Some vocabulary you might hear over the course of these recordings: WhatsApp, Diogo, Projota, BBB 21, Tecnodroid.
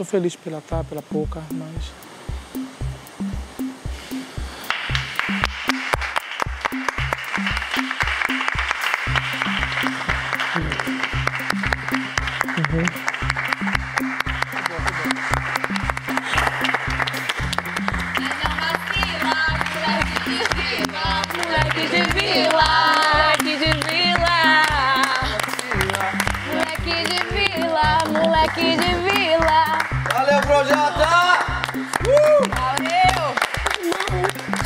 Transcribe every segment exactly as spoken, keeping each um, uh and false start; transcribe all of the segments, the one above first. Estou feliz pela tá, pela pouca, mas... Uhum. Moleque de vila. Valeu, Projota! Uh! Valeu!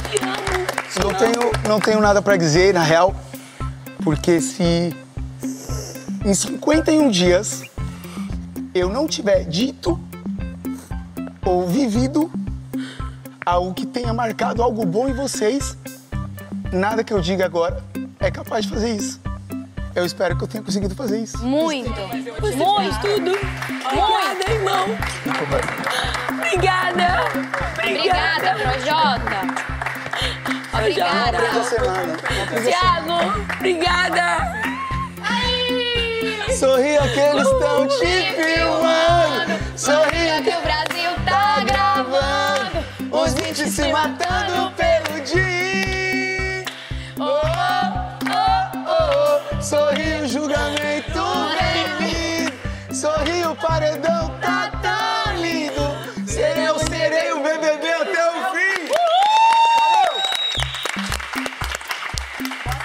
Te amo. Não tenho, não tenho nada pra dizer, na real, porque se em cinquenta e um dias eu não tiver dito ou vivido algo que tenha marcado algo bom em vocês, nada que eu diga agora é capaz de fazer isso. Eu espero que eu tenha conseguido fazer isso. Muito! Você muito! Tudo. Muito, irmão! Obrigada! Obrigada, Projota! Obrigada! Diogo, obrigada! Aí! Sorria que eles estão te filmando! Sorria que o Brasil tá gravando! Os vinte se matando pelo dia! Oh! Sorriu, julgamento bem-vindo. Sorriu, paredão tá tão lindo. Serei, eu serei o B B B até o fim. Uhul!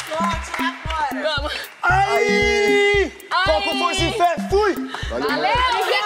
Boa sorte lá fora. Vamos. Aí! Aí. Copo, força e fé, fui! Valeu! Valeu.